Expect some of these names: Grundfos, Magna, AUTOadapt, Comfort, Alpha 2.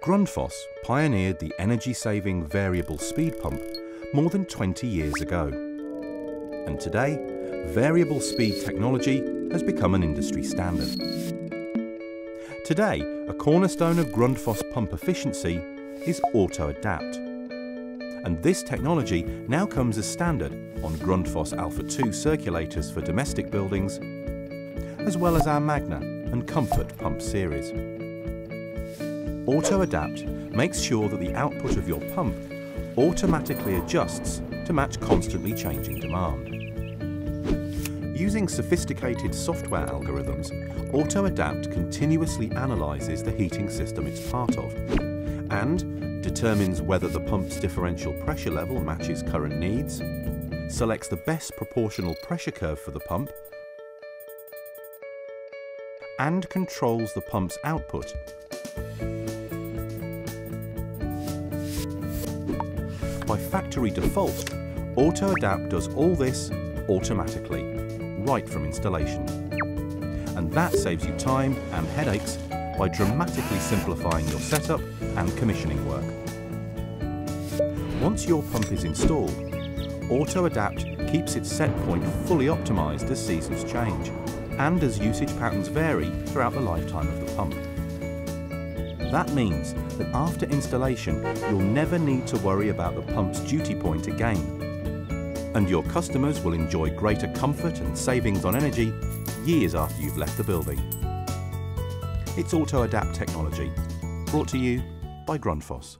Grundfos pioneered the energy-saving variable speed pump more than 20 years ago. And today, variable speed technology has become an industry standard. Today, a cornerstone of Grundfos pump efficiency is AUTOadapt. And this technology now comes as standard on Grundfos Alpha 2 circulators for domestic buildings, as well as our Magna and Comfort pump series. AUTOadapt makes sure that the output of your pump automatically adjusts to match constantly changing demand. Using sophisticated software algorithms, AUTOadapt continuously analyses the heating system it's part of and determines whether the pump's differential pressure level matches current needs, selects the best proportional pressure curve for the pump, and controls the pump's output. By factory default, AUTOadapt does all this automatically, right from installation. And that saves you time and headaches by dramatically simplifying your setup and commissioning work. Once your pump is installed, AUTOadapt keeps its set point fully optimised as seasons change and as usage patterns vary throughout the lifetime of the pump. That means that after installation, you'll never need to worry about the pump's duty point again. And your customers will enjoy greater comfort and savings on energy years after you've left the building. It's AUTOadapt technology, brought to you by Grundfos.